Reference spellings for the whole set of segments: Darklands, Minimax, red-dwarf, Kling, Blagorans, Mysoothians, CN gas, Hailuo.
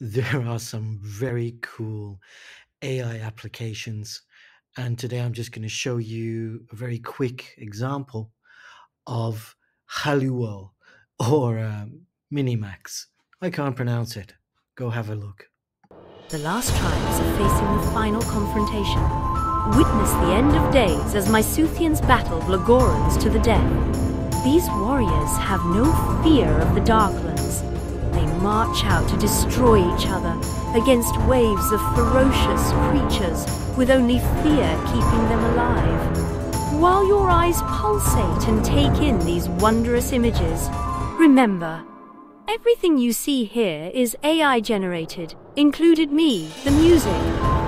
there are some very cool AI applications. And today I'm just going to show you a very quick example of Hailuo or Minimax. I can't pronounce it. Go have a look. The last tribes are facing the final confrontation. Witness the end of days as Mysoothians battle Blagorans to the death. These warriors have no fear of the Darklands. They march out to destroy each other against waves of ferocious creatures with only fear keeping them alive. While your eyes pulsate and take in these wondrous images, remember, everything you see here is AI generated, included me, the music,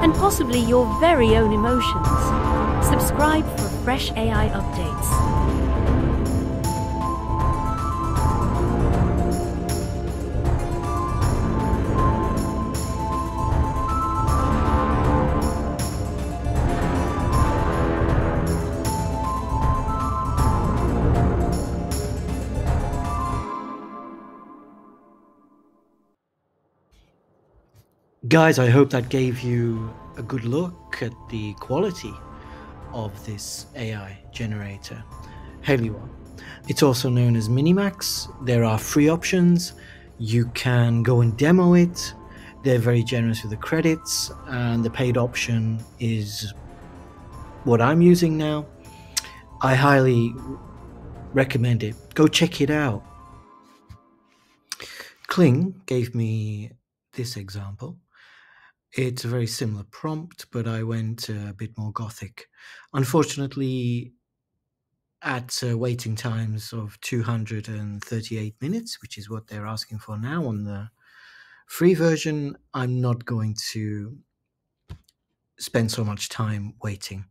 and possibly your very own emotions. Subscribe for fresh AI updates. Guys, I hope that gave you a good look at the quality of this AI generator, Hailuo. It's also known as Minimax. There are free options. You can go and demo it. They're very generous with the credits, and the paid option is what I'm using now. I highly recommend it. Go check it out. Kling gave me this example. It's a very similar prompt, but I went a bit more gothic. Unfortunately, at waiting times of 238 minutes, which is what they're asking for now on the free version, I'm not going to spend so much time waiting.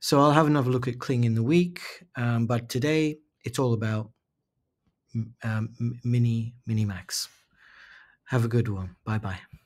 So I'll have another look at Kling in the week, but today it's all about Minimax. Have a good one. Bye-bye.